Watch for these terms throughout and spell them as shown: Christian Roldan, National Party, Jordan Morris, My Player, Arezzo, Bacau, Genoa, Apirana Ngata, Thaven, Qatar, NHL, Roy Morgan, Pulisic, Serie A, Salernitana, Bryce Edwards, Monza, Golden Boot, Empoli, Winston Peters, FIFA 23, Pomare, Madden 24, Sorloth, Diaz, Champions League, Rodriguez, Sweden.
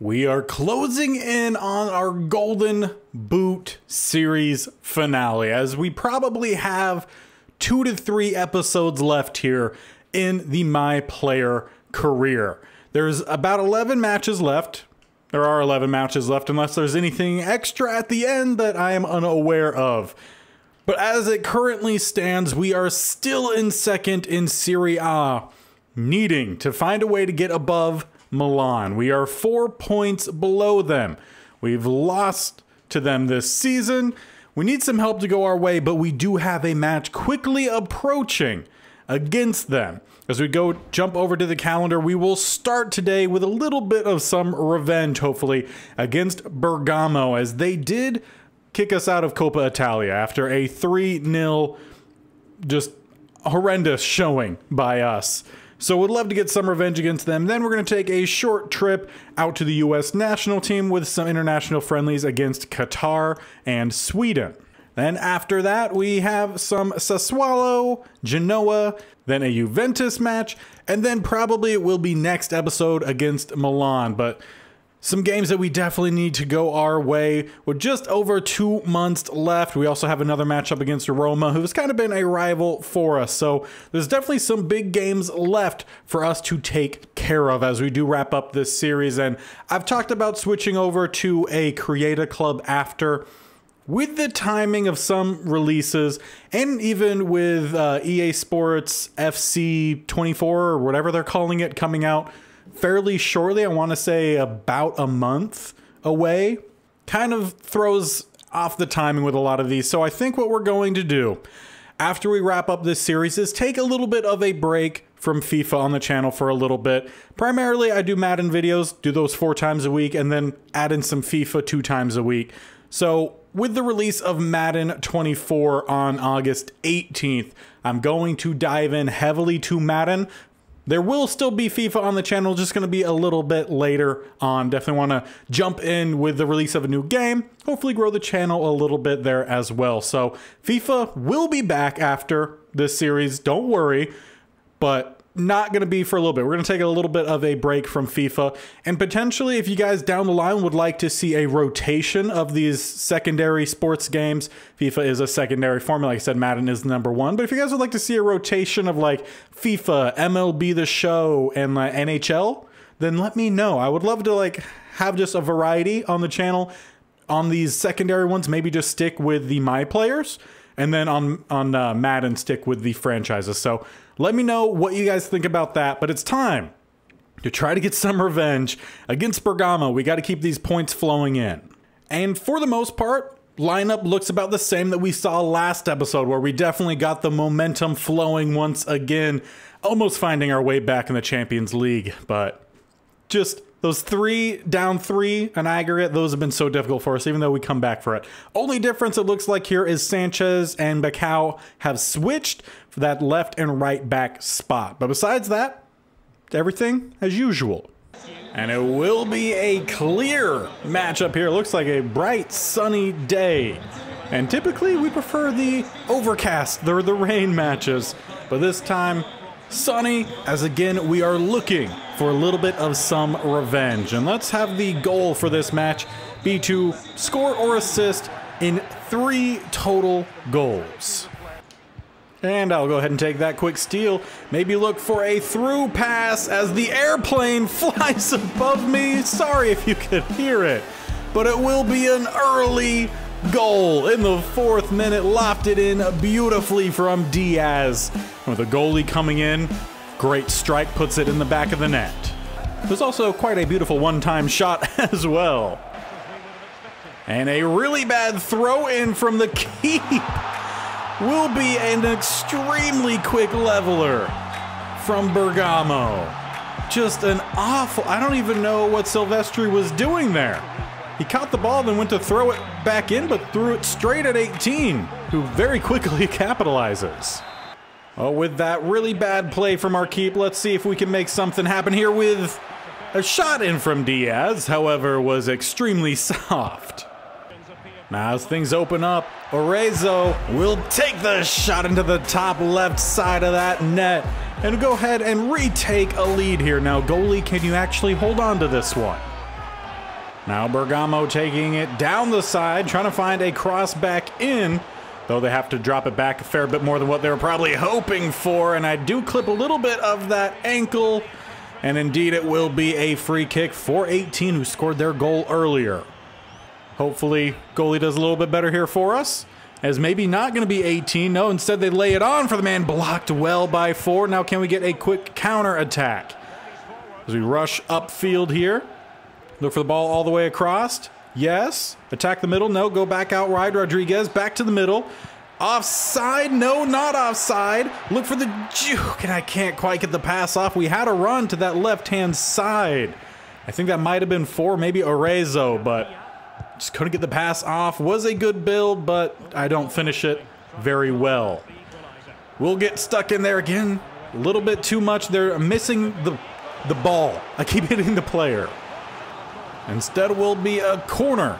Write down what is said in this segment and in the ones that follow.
We are closing in on our Golden Boot series finale, as we probably have 2 to 3 episodes left here in the My Player career. There's about 11 matches left. There are 11 matches left unless there's anything extra at the end that I am unaware of. But as it currently stands, we are still in second in Serie A, needing to find a way to get above Milan. We are 4 points below them. We've lost to them this season. We need some help to go our way, but we do have a match quickly approaching against them. As we go jump over to the calendar, we will start today with a little bit of some revenge, hopefully, against Bergamo, as they did kick us out of Coppa Italia after a 3-0 just horrendous showing by us. So we'd love to get some revenge against them. Then we're going to take a short trip out to the U.S. national team with some international friendlies against Qatar and Sweden. Then after that, we have some Sassuolo, Genoa, then a Juventus match, and then probably it will be next episode against Milan. But some games that we definitely need to go our way. With just over 2 months left, we also have another matchup against Roma, who's kind of been a rival for us. So there's definitely some big games left for us to take care of as we do wrap up this series. And I've talked about switching over to a Create a Club after, with the timing of some releases, and even with EA Sports FC 24 or whatever they're calling it coming out fairly shortly. I want to say about a month away. Kind of throws off the timing with a lot of these. So I think what we're going to do after we wrap up this series is take a little bit of a break from FIFA on the channel for a little bit. Primarily, I do Madden videos, do those 4 times a week, and then add in some FIFA 2 times a week. So with the release of Madden 24 on August 18th, I'm going to dive in heavily to Madden. There will still be FIFA on the channel, just going to be a little bit later on. Definitely want to jump in with the release of a new game, hopefully grow the channel a little bit there as well. So FIFA will be back after this series, don't worry, but not going to be for a little bit. We're going to take a little bit of a break from FIFA, and potentially if you guys down the line would like to see a rotation of these secondary sports games, FIFA is a secondary formula. Like I said, Madden is number 1, but if you guys would like to see a rotation of like FIFA, MLB the Show, and like NHL, then let me know. I would love to like have just a variety on the channel on these secondary ones, maybe just stick with the My Players, and then on Madden stick with the franchises. So let me know what you guys think about that, but it's time to try to get some revenge against Bergamo. We got to keep these points flowing in. And for the most part, lineup looks about the same that we saw last episode, where we definitely got the momentum flowing once again, almost finding our way back in the Champions League. But just those down three in aggregate, those have been so difficult for us, even though we come back for it. Only difference it looks like here is Sanchez and Bacau have switched for that left and right back spot. But besides that, everything as usual. And it will be a clear matchup here. It looks like a bright, sunny day. And typically we prefer the overcast, the rain matches. But this time, sunny, as again we are looking for a little bit of some revenge. And let's have the goal for this match be to score or assist in 3 total goals. And I'll go ahead and take that quick steal. Maybe look for a through pass as the airplane flies above me. Sorry if you could hear it, but it will be an early goal in the 4th minute, lofted in beautifully from Diaz. And with a goalie coming in, great strike, puts it in the back of the net. There's also quite a beautiful one-time shot as well. And a really bad throw-in from the keep will be an extremely quick leveler from Bergamo. Just an awful, I don't even know what Silvestri was doing there. He caught the ball, then went to throw it back in, but threw it straight at 18, who very quickly capitalizes. Oh, with that really bad play from our keep, let's see if we can make something happen here with a shot in from Diaz, however, was extremely soft. Now, as things open up, Arezzo will take the shot into the top left side of that net and go ahead and retake a lead here. Now, goalie, can you actually hold on to this one? Now Bergamo taking it down the side, trying to find a cross back in, though they have to drop it back a fair bit more than what they were probably hoping for. And I do clip a little bit of that ankle, and indeed it will be a free kick for 18, who scored their goal earlier. Hopefully goalie does a little bit better here for us, as maybe not going to be 18. No, instead they lay it on for the man, blocked well by Ford. Now can we get a quick counter attack as we rush upfield here? Look for the ball all the way across. Yes. Attack the middle. No. Go back out wide. Rodriguez back to the middle. Offside. No, not offside. Look for the juke. And I can't quite get the pass off. We had a run to that left-hand side. I think that might have been for maybe Arezzo, but just couldn't get the pass off. Was a good build, but I don't finish it very well. We'll get stuck in there again. A little bit too much. They're missing the ball. I keep hitting the player. Instead will be a corner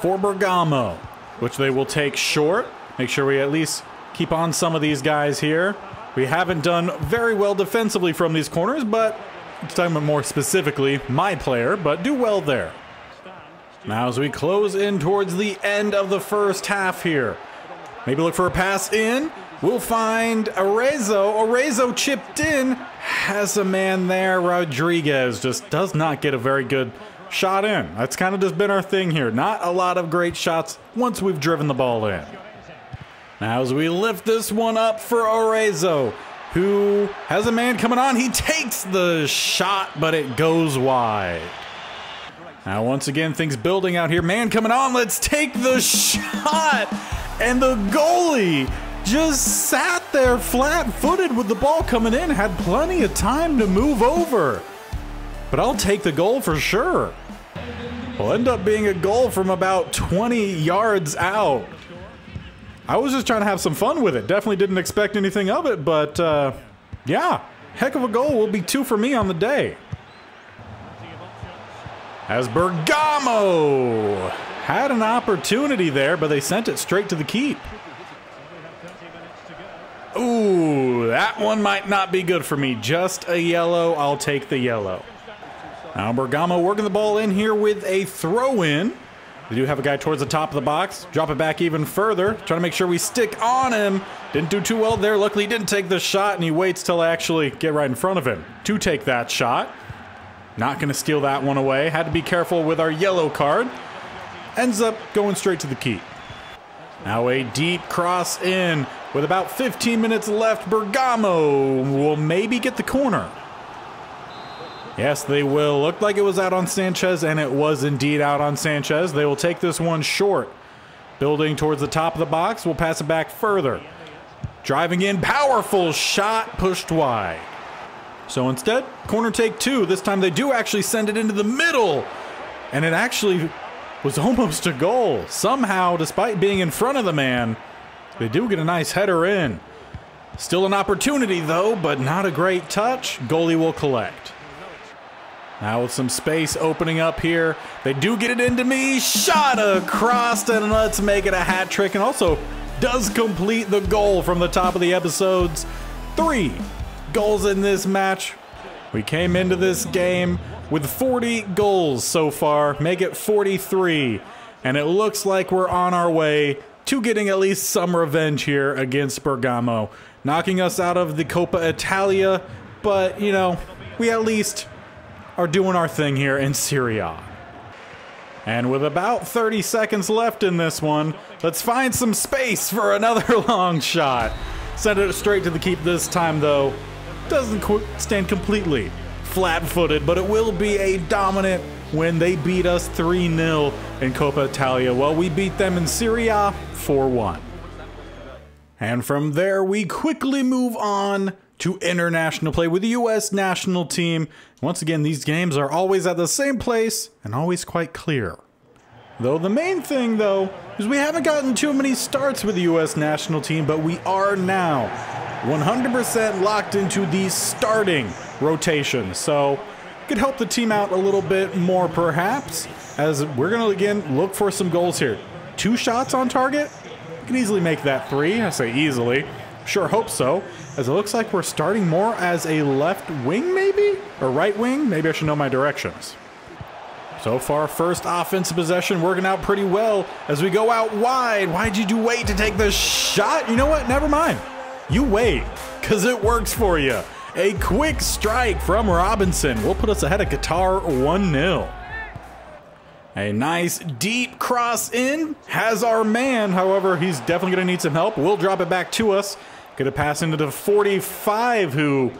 for Bergamo, which they will take short. Make sure we at least keep on some of these guys here. We haven't done very well defensively from these corners, but it's talking about more specifically my player, but do well there. Now as we close in towards the end of the first half here, maybe look for a pass in. We'll find Arezzo. Arezzo chipped in, has a man there. Rodriguez just does not get a very good shot in. That's kind of just been our thing here. Not a lot of great shots once we've driven the ball in. Now as we lift this one up for Arezzo, who has a man coming on. He takes the shot, but it goes wide. Now once again, things building out here. Man coming on. Let's take the shot. And the goalie just sat there flat-footed with the ball coming in. Had plenty of time to move over. But I'll take the goal for sure. Will end up being a goal from about 20 yards out. I was just trying to have some fun with it. Definitely didn't expect anything of it, but yeah, heck of a goal. Will be two for me on the day. As Bergamo had an opportunity there, but they sent it straight to the keep. Ooh, that one might not be good for me. Just a yellow. I'll take the yellow. Now Bergamo working the ball in here with a throw-in. They do have a guy towards the top of the box. Drop it back even further. Trying to make sure we stick on him. Didn't do too well there. Luckily, he didn't take the shot, and he waits till I actually get right in front of him to take that shot. Not going to steal that one away. Had to be careful with our yellow card. Ends up going straight to the keep. Now a deep cross in. With about 15 minutes left, Bergamo will maybe get the corner. Yes, they will. Looked like it was out on Sanchez, and it was indeed out on Sanchez. They will take this one short. Building towards the top of the box. We'll pass it back further. Driving in. Powerful shot. Pushed wide. So instead, corner take two. This time they do actually send it into the middle. And it actually was almost a goal. Somehow, despite being in front of the man, they do get a nice header in. Still an opportunity, though, but not a great touch. Goalie will collect. Now with some space opening up here, they do get it into me. Shot across, and let's make it a hat trick. And also does complete the goal from the top of the episodes. 3 goals in this match. We came into this game with 40 goals so far. Make it 43. And it looks like we're on our way to getting at least some revenge here against Bergamo. Knocking us out of the Coppa Italia. But, you know, we at least are doing our thing here in Serie A. And with about 30 seconds left in this one, let's find some space for another long shot. Send it straight to the keep this time, though. Doesn't stand completely flat-footed, but it will be a dominant win. They beat us 3-0 in Coppa Italia. Well, we beat them in Serie A 4-1. And from there, we quickly move on to international play with the U.S. national team. Once again, these games are always at the same place and always quite clear. Though the main thing, though, is we haven't gotten too many starts with the U.S. national team, but we are now 100% locked into the starting rotation. So it could help the team out a little bit more, perhaps, as we're going to, again, look for some goals here. 2 shots on target? You can easily make that 3. I say easily. Sure hope so, as it looks like we're starting more as a left wing, maybe? Or right wing? Maybe I should know my directions. So far, first offensive possession working out pretty well as we go out wide. Why'd you wait to take the shot? You know what? Never mind. You wait, because it works for you. A quick strike from Robinson will put us ahead of Qatar 1-0. A nice deep cross in. Has our man. However, he's definitely going to need some help. We'll drop it back to us. Going to pass into the 45, who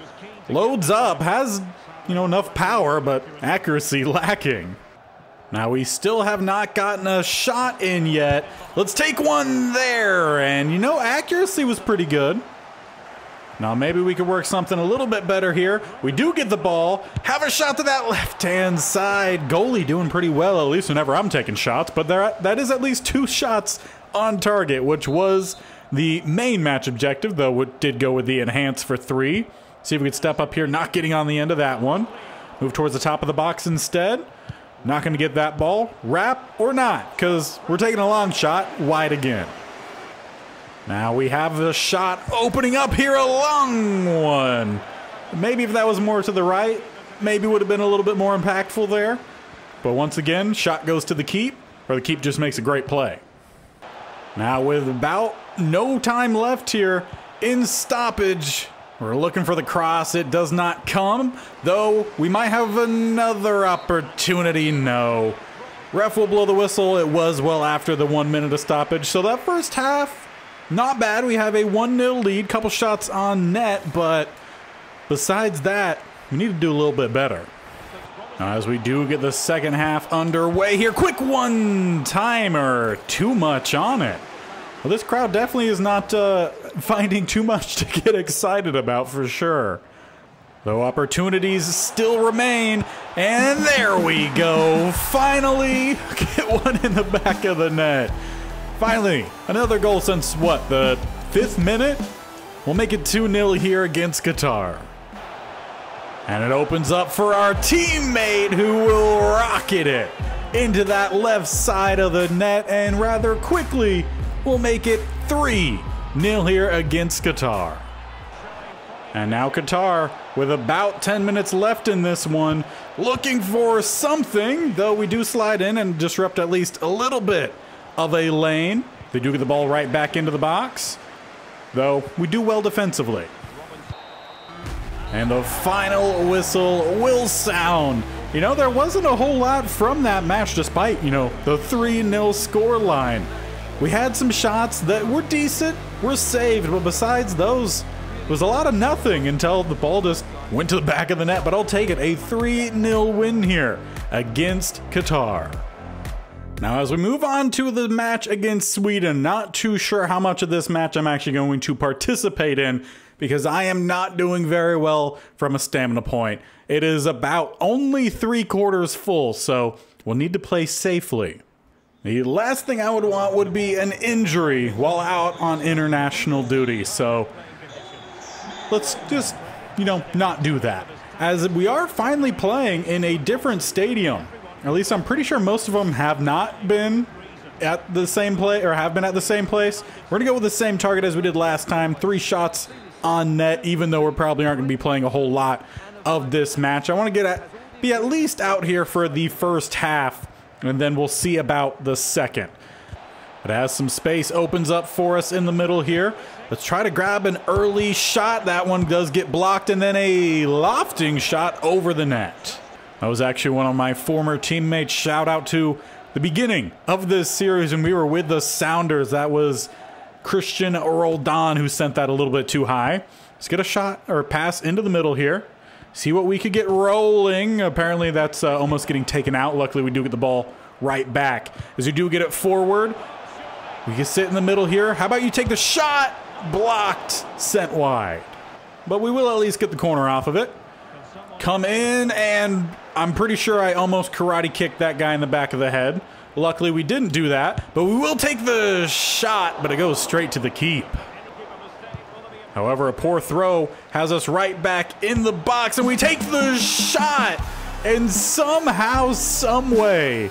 loads up. Has, you know, enough power, but accuracy lacking. Now, we still have not gotten a shot in yet. Let's take one there. And, you know, accuracy was pretty good. Now, maybe we could work something a little bit better here. We do get the ball. Have a shot to that left-hand side. Goalie doing pretty well, at least whenever I'm taking shots. But that is at least two shots on target, which was the main match objective, though it did go with the enhance for 3. See if we could step up here. Not getting on the end of that one. Move towards the top of the box instead. Not going to get that ball. Wrap or not, because we're taking a long shot wide again. Now we have the shot opening up here, a long one. Maybe if that was more to the right, maybe would have been a little bit more impactful there. But once again, shot goes to the keep, or the keep just makes a great play. Now with about no time left here in stoppage, we're looking for the cross. It does not come, though we might have another opportunity. No. Ref will blow the whistle. It was well after the 1 minute of stoppage. So that first half, not bad. We have a 1-0 lead, couple shots on net, but besides that, we need to do a little bit better. Now, as we do get the second half underway here, quick one-timer. Too much on it. Well, this crowd definitely is not finding too much to get excited about for sure. Though opportunities still remain. And there we go. Finally, get one in the back of the net. Finally, another goal since, what, the 5th minute? We'll make it 2-0 here against Qatar. And it opens up for our teammate, who will rocket it into that left side of the net, and rather quickly, we'll make it 3-0 here against Qatar. And now Qatar, with about 10 minutes left in this one, looking for something, though we do slide in and disrupt at least a little bit of a lane. They do get the ball right back into the box, though we do well defensively. And the final whistle will sound. You know, there wasn't a whole lot from that match despite, you know, the 3-0 score line. We had some shots that were decent, were saved, but besides those, it was a lot of nothing until the ball just went to the back of the net. But I'll take it, a 3-0 win here against Qatar. Now, as we move on to the match against Sweden, not too sure how much of this match I'm actually going to participate in, because I am not doing very well from a stamina point. It is about only 3/4 full, so we'll need to play safely. The last thing I would want would be an injury while out on international duty, so let's just, you know, not do that. As we are finally playing in a different stadium. At least I'm pretty sure most of them have not been at the same place, or have been at the same place. We're going to go with the same target as we did last time. 3 shots on net, even though we probably aren't going to be playing a whole lot of this match. I want to be at least out here for the first half, and then we'll see about the second. It has some space, opens up for us in the middle here. Let's try to grab an early shot. That one does get blocked, and then a lofting shot over the net. That was actually one of my former teammates. Shout out to the beginning of this series when we were with the Sounders. That was Christian Roldan who sent that a little bit too high. Let's get a shot or pass into the middle here. See what we could get rolling. Apparently that's almost getting taken out. Luckily we do get the ball right back. As we do get it forward, we can sit in the middle here. How about you take the shot? Blocked, sent wide. But we will at least get the corner off of it. Come in, and I'm pretty sure I almost karate kicked that guy in the back of the head. Luckily, we didn't do that, but we will take the shot, but it goes straight to the keep. However, a poor throw has us right back in the box, and we take the shot, and somehow, someway,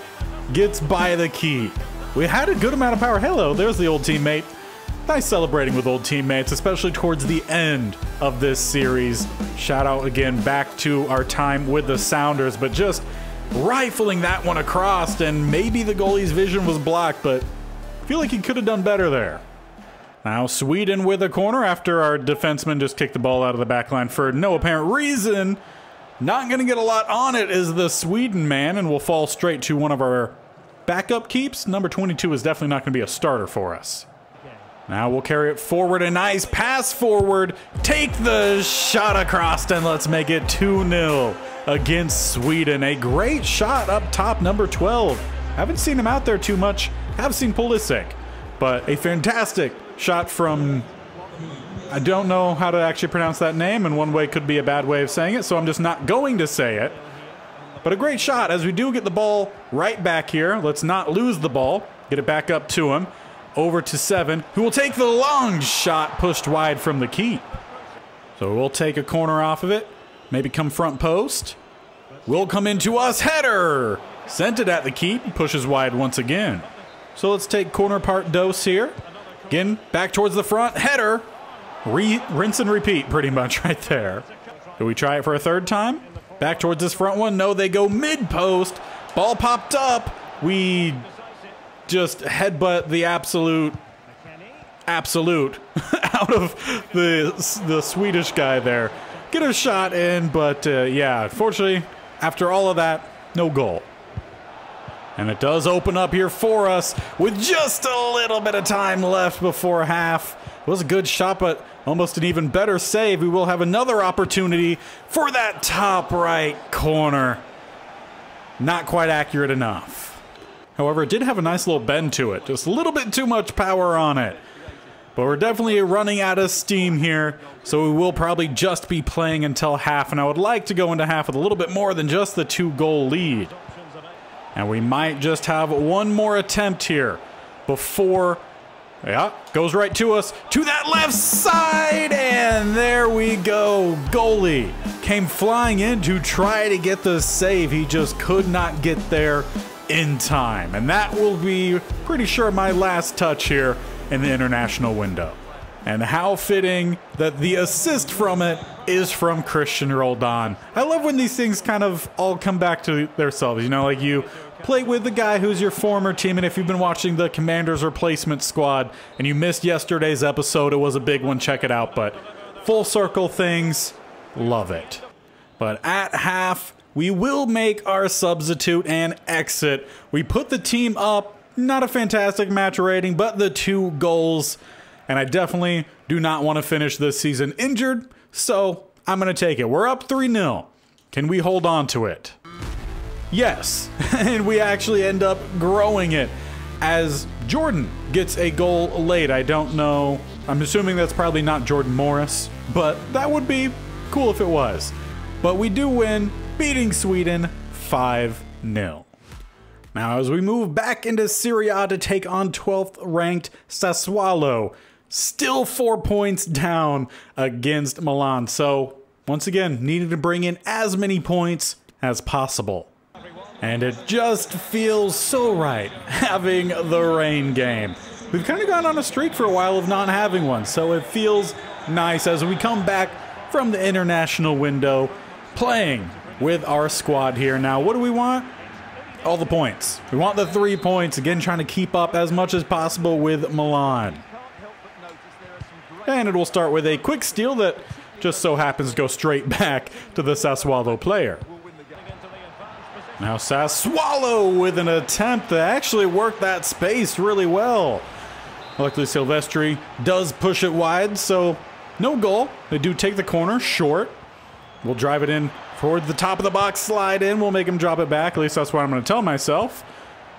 gets by the keep. We had a good amount of power. Hello, there's the old teammate. Nice celebrating with old teammates, especially towards the end of this series. Shout out again back to our time with the Sounders, but just rifling that one across, and maybe the goalie's vision was blocked, but I feel like he could have done better there. Now Sweden with a corner after our defenseman just kicked the ball out of the back line for no apparent reason. Not going to get a lot on it is the Sweden man, and will fall straight to one of our backup keeps. Number 22 is definitely not going to be a starter for us. Now we'll carry it forward. A nice pass forward. Take the shot across, and let's make it 2-0 against Sweden. A great shot up top, number 12. Haven't seen him out there too much. Have seen Pulisic, but a fantastic shot from, I don't know how to actually pronounce that name, and one way could be a bad way of saying it, so I'm just not going to say it. But a great shot as we do get the ball right back here. Let's not lose the ball. Get it back up to him. Over to Seven, who will take the long shot pushed wide from the keep. So we'll take a corner off of it. Maybe come front post. Will come into us. Header! Sent it at the keep. Pushes wide once again. So let's take corner part dose here. Again, back towards the front. Header. Rinse and repeat pretty much right there. Do we try it for a third time? Back towards this front one. No, they go mid-post. Ball popped up. We just headbutt the absolute out of the Swedish guy there. Get a shot in, but yeah, fortunately, after all of that, no goal. And it does open up here for us with just a little bit of time left before half. It was a good shot, but almost an even better save. We will have another opportunity for that top right corner. Not quite accurate enough. However, it did have a nice little bend to it. Just a little bit too much power on it. But we're definitely running out of steam here, so we will probably just be playing until half. And I would like to go into half with a little bit more than just the 2-goal lead. And we might just have one more attempt here before, yeah, goes right to us, to that left side, and there we go. Goalie came flying in to try to get the save. He just could not get there in time, and that will be, pretty sure, my last touch here in the international window. And how fitting that the assist from it is from Christian Roldan. I love when these things kind of all come back to themselves. You know, like you play with the guy who's your former team, and if you've been watching the Commander's replacement squad and you missed yesterday's episode, it was a big one, check it out. But full circle things, love it. But at half, we will make our substitute and exit. We put the team up, not a fantastic match rating, but the 2 goals. And I definitely do not want to finish this season injured, so I'm going to take it. We're up 3-0. Can we hold on to it? Yes, and we actually end up growing it as Jordan gets a goal late. I don't know. I'm assuming that's probably not Jordan Morris, but that would be cool if it was. But we do win, beating Sweden 5-0. Now as we move back into Serie A to take on 12th ranked Sassuolo, still 4 points down against Milan. So once again, needed to bring in as many points as possible. And it just feels so right having the rain game. We've kind of gone on a streak for a while of not having one, so it feels nice as we come back from the international window playing with our squad here. Now, what do we want? All the points. We want the 3 points. Again, trying to keep up as much as possible with Milan. And it will start with a quick steal that just so happens to go straight back to the Sassuolo player. Now Sassuolo with an attempt to actually work that space really well. Luckily, Silvestri does push it wide, so no goal. They do take the corner short. We'll drive it in towards the top of the box, slide in. We'll make him drop it back. At least that's what I'm going to tell myself,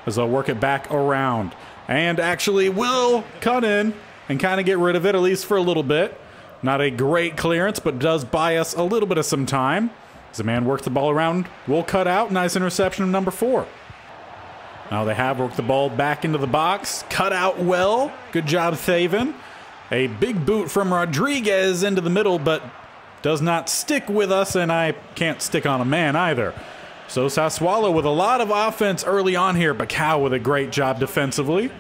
as I'll work it back around. And actually will cut in and kind of get rid of it, at least for a little bit. Not a great clearance, but does buy us a little bit of some time. As the man works the ball around, we'll cut out. Nice interception of number 4. Now they have worked the ball back into the box. Cut out well. Good job, Thaven. A big boot from Rodriguez into the middle, but does not stick with us, and I can't stick on a man either. So Sassuolo with a lot of offense early on here. Bacau with a great job defensively.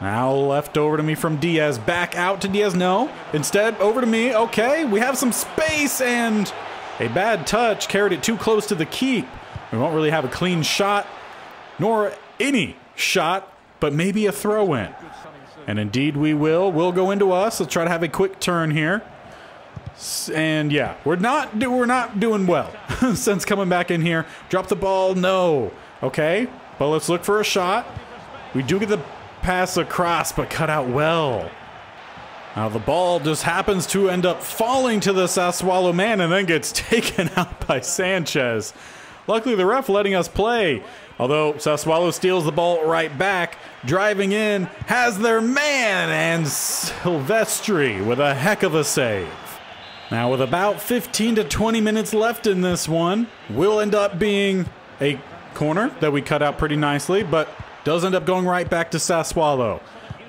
Now left over to me from Diaz. Back out to Diaz. No. Instead, over to me. Okay, we have some space, and a bad touch. Carried it too close to the keep. We won't really have a clean shot, nor any shot, but maybe a throw-in. And indeed we will. Will go into us. Let's try to have a quick turn here. And yeah, we're not doing well since coming back in here. Drop the ball. No. Okay. But let's look for a shot. We do get the pass across, but cut out well. Now the ball just happens to end up falling to the Sassuolo man and then gets taken out by Sanchez. Luckily the ref letting us play. Although Sassuolo steals the ball right back, driving in, has their man, and Silvestri with a heck of a save. Now with about 15 to 20 minutes left in this one, will end up being a corner that we cut out pretty nicely, but does end up going right back to Sassuolo.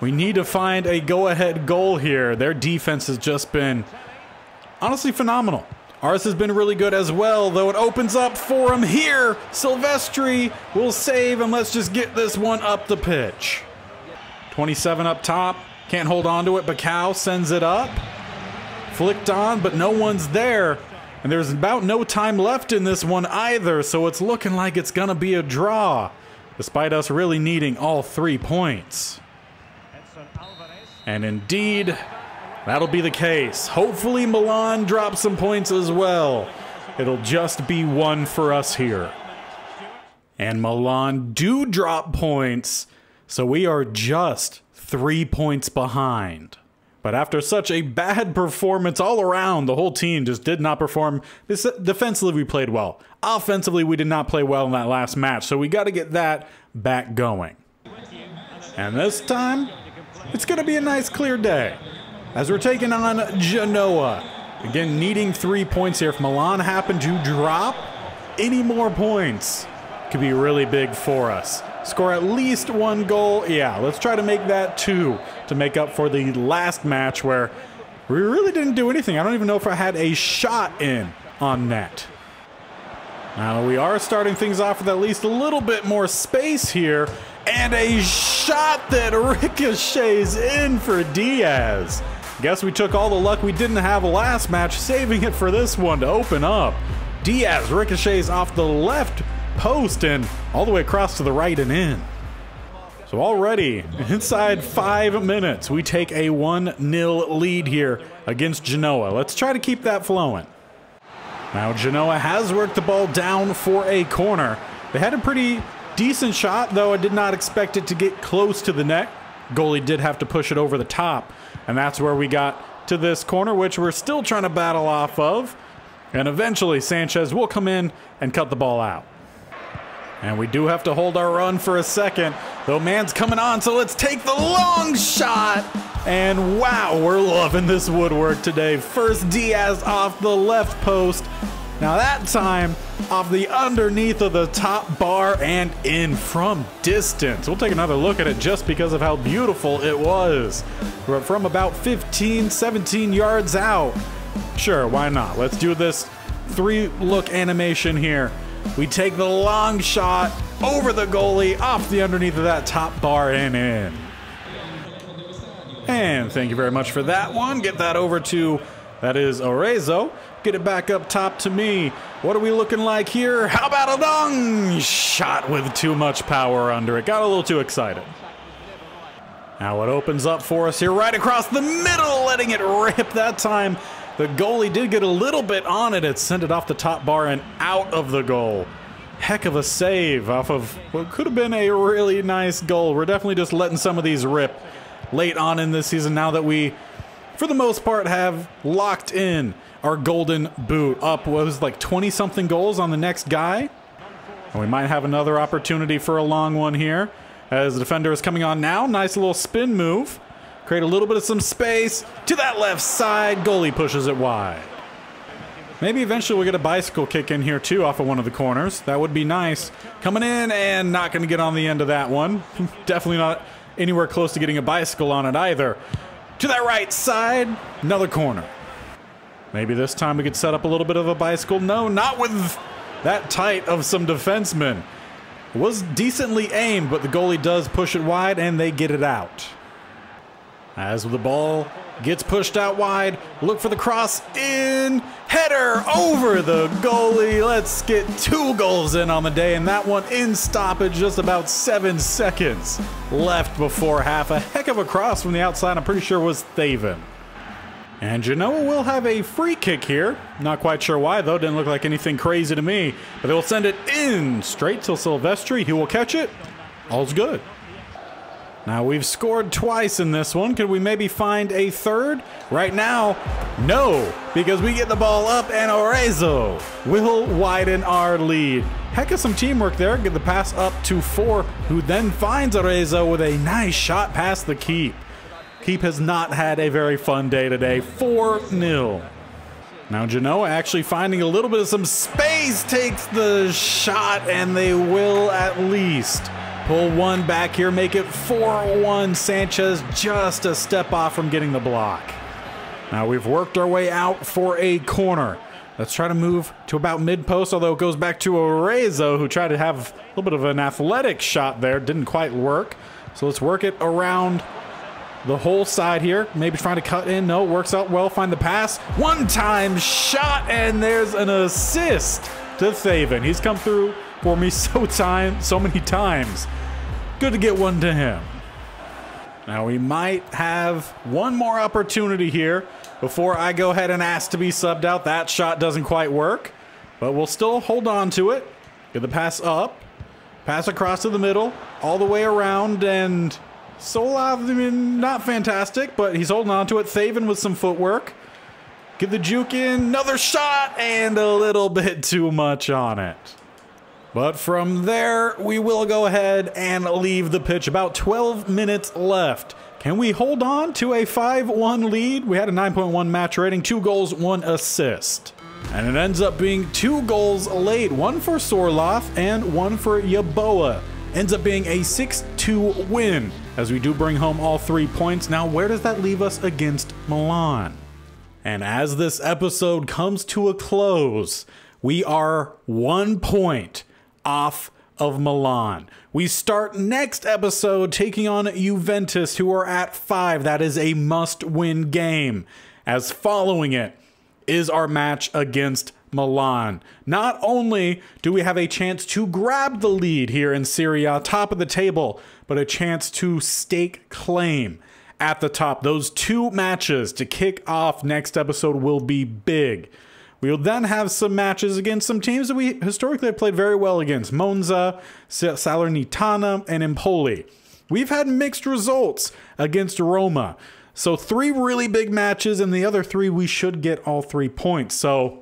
We need to find a go-ahead goal here. Their defense has just been honestly phenomenal. Ours has been really good as well, though it opens up for him here. Silvestri will save, and let's just get this one up the pitch. 27 up top. Can't hold on to it. Bacau sends it up. Flicked on, but no one's there. And there's about no time left in this one either, so it's looking like it's going to be a draw, despite us really needing all 3 points. And indeed, that'll be the case. Hopefully Milan drops some points as well. It'll just be one for us here. And Milan do drop points, so we are just 3 points behind. But after such a bad performance all around, the whole team just did not perform. Defensively, we played well. Offensively, we did not play well in that last match, so we got to get that back going. And this time, it's going to be a nice clear day, as we're taking on Genoa. Again, needing 3 points here. If Milan happened to drop any more points, could be really big for us. Score at least one goal. Yeah, let's try to make that two to make up for the last match where we really didn't do anything. I don't even know if I had a shot in on net. Now we are starting things off with at least a little bit more space here. And a shot that ricochets in for Diaz. Guess we took all the luck we didn't have last match, saving it for this one to open up. Diaz ricochets off the left post and all the way across to the right and in. So already, inside 5 minutes, we take a 1-0 lead here against Genoa. Let's try to keep that flowing. Now Genoa has worked the ball down for a corner. They had a pretty decent shot, though I did not expect it to get close to the net. Goalie did have to push it over the top, and that's where we got to this corner, which we're still trying to battle off of. And eventually Sanchez will come in and cut the ball out. And we do have to hold our run for a second, though man's coming on, so let's take the long shot. And wow, we're loving this woodwork today. First Diaz off the left post. Now that time, off the underneath of the top bar and in from distance. We'll take another look at it just because of how beautiful it was. We're from about 15, 17 yards out. Sure, why not? Let's do this three-look animation here. We take the long shot over the goalie, off the underneath of that top bar and in. And thank you very much for that one. Get that over to, that is Arezzo. Get it back up top to me. What are we looking like here? How about a long shot with too much power under it? Got a little too excited. Now it opens up for us here right across the middle, letting it rip that time. The goalie did get a little bit on it. It sent it off the top bar and out of the goal. Heck of a save off of what could have been a really nice goal. We're definitely just letting some of these rip late on in this season now that we, for the most part, have locked in our Golden Boot. Up was like 20-something goals on the next guy. And we might have another opportunity for a long one here as the defender is coming on now. Nice little spin move. Create a little bit of some space to that left side. Goalie pushes it wide. Maybe eventually we'll get a bicycle kick in here too off of one of the corners. That would be nice. Coming in and not going to get on the end of that one. Definitely not anywhere close to getting a bicycle on it either. To that right side. Another corner. Maybe this time we could set up a little bit of a bicycle. No, not with that tight of some defensemen. It was decently aimed, but the goalie does push it wide, and they get it out. As the ball gets pushed out wide, look for the cross in, header over the goalie. Let's get 2 goals in on the day, and that one in stoppage, just about 7 seconds left before half. A heck of a cross from the outside, I'm pretty sure was Thaven. And Genoa will have a free kick here. Not quite sure why, though. Didn't look like anything crazy to me. But they will send it in straight to Silvestri. He will catch it. All's good. Now, we've scored twice in this one. Could we maybe find a third? Right now, no, because we get the ball up and Arezzo will widen our lead. Heck of some teamwork there. Get the pass up to 4, who then finds Arezzo with a nice shot past the keep. Keep has not had a very fun day today. 4-0. Now Genoa actually finding a little bit of some space, takes the shot, and they will at least pull one back here, make it 4-1. Sanchez just a step off from getting the block. Now we've worked our way out for a corner. Let's try to move to about mid-post, although it goes back to Arezzo, who tried to have a little bit of an athletic shot there. Didn't quite work. So let's work it around the whole side here. Maybe trying to cut in. No, works out well. Find the pass. One-time shot, and there's an assist to Thaven. He's come through for me so many times. Good to get one to him. Now we might have one more opportunity here before I go ahead and ask to be subbed out. That shot doesn't quite work, but we'll still hold on to it. Get the pass up, pass across to the middle, all the way around, and Sorloth, I mean, not fantastic, but he's holding on to it. Thaven with some footwork. Get the juke in, another shot, and a little bit too much on it. But from there, we will go ahead and leave the pitch. About 12 minutes left. Can we hold on to a 5-1 lead? We had a 9.1 match rating, 2 goals, 1 assist. And it ends up being 2 goals late, 1 for Sorloth and 1 for Yeboah. Ends up being a 6-2 win, as we do bring home all 3 points. Now, where does that leave us against Milan? And as this episode comes to a close, we are 1 point off of Milan. We start next episode taking on Juventus, who are at 5. That is a must-win game, as following it is our match against Milan. Not only do we have a chance to grab the lead here in Serie A, top of the table, but a chance to stake claim at the top. Those 2 matches to kick off next episode will be big. We'll then have some matches against some teams that we historically have played very well against. Monza, Salernitana, and Empoli. We've had mixed results against Roma. So 3 really big matches, and the other 3 we should get all 3 points. So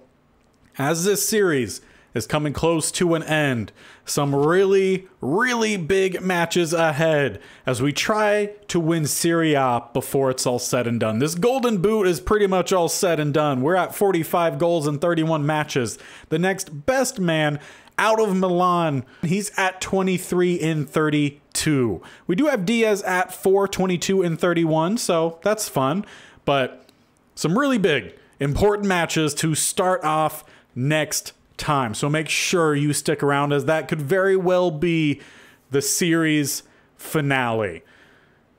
as this series is coming close to an end, some really, really big matches ahead as we try to win Serie A before it's all said and done. This Golden Boot is pretty much all said and done. We're at 45 goals in 31 matches. The next best man out of Milan, he's at 23 in 32. We do have Diaz at 4, 22 in 31, so that's fun. But some really big, important matches to start off next time. So make sure you stick around, as that could very well be the series finale.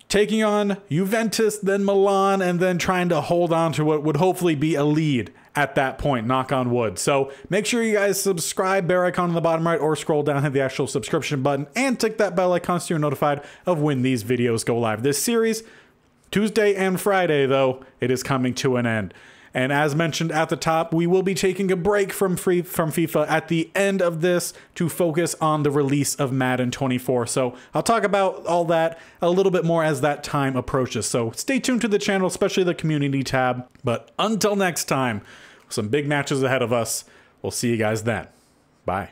Taking on Juventus, then Milan, and then trying to hold on to what would hopefully be a lead at that point, knock on wood. So make sure you guys subscribe, bear icon on the bottom right, or scroll down, hit the actual subscription button, and click that bell icon so you're notified of when these videos go live. This series, Tuesday and Friday, though, it is coming to an end. And as mentioned at the top, we will be taking a break from FIFA at the end of this to focus on the release of Madden 24. So I'll talk about all that a little bit more as that time approaches. So stay tuned to the channel, especially the community tab. But until next time, some big matches ahead of us. We'll see you guys then. Bye.